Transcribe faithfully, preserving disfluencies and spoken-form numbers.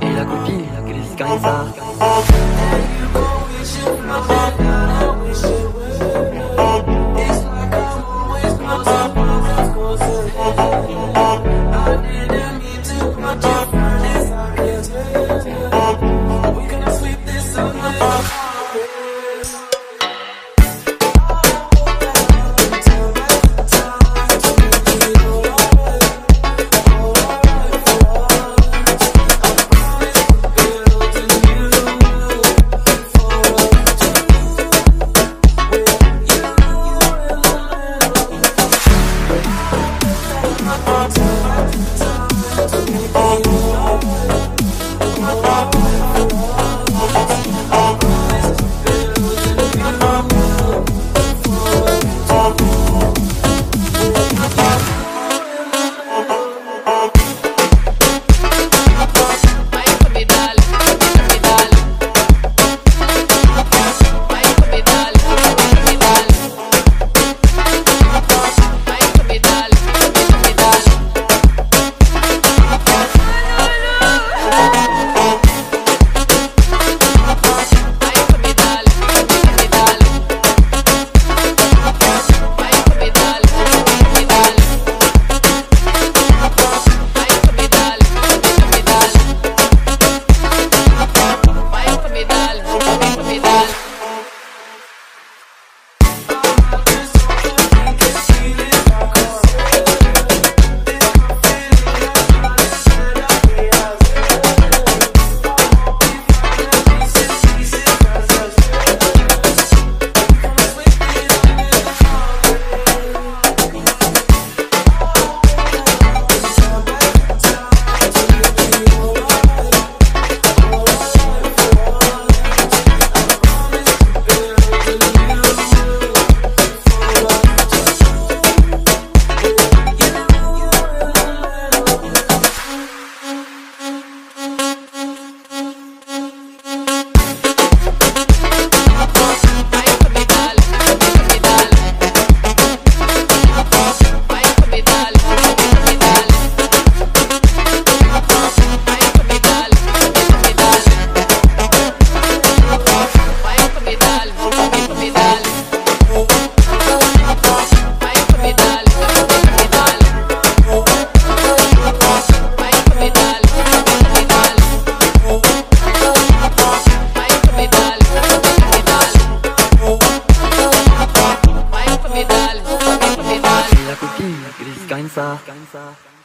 Et la copine, la crise carissa. Cansa, cansa.